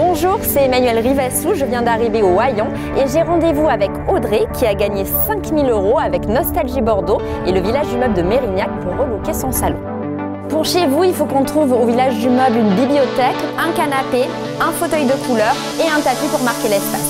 Bonjour, c'est Emmanuelle Rivassoux, je viens d'arriver au Haillon et j'ai rendez-vous avec Audrey qui a gagné 5 000 € avec Nostalgie Bordeaux et le village du meuble de Mérignac pour relooker son salon. Pour chez vous, il faut qu'on trouve au village du meuble une bibliothèque, un canapé, un fauteuil de couleur et un tapis pour marquer l'espace.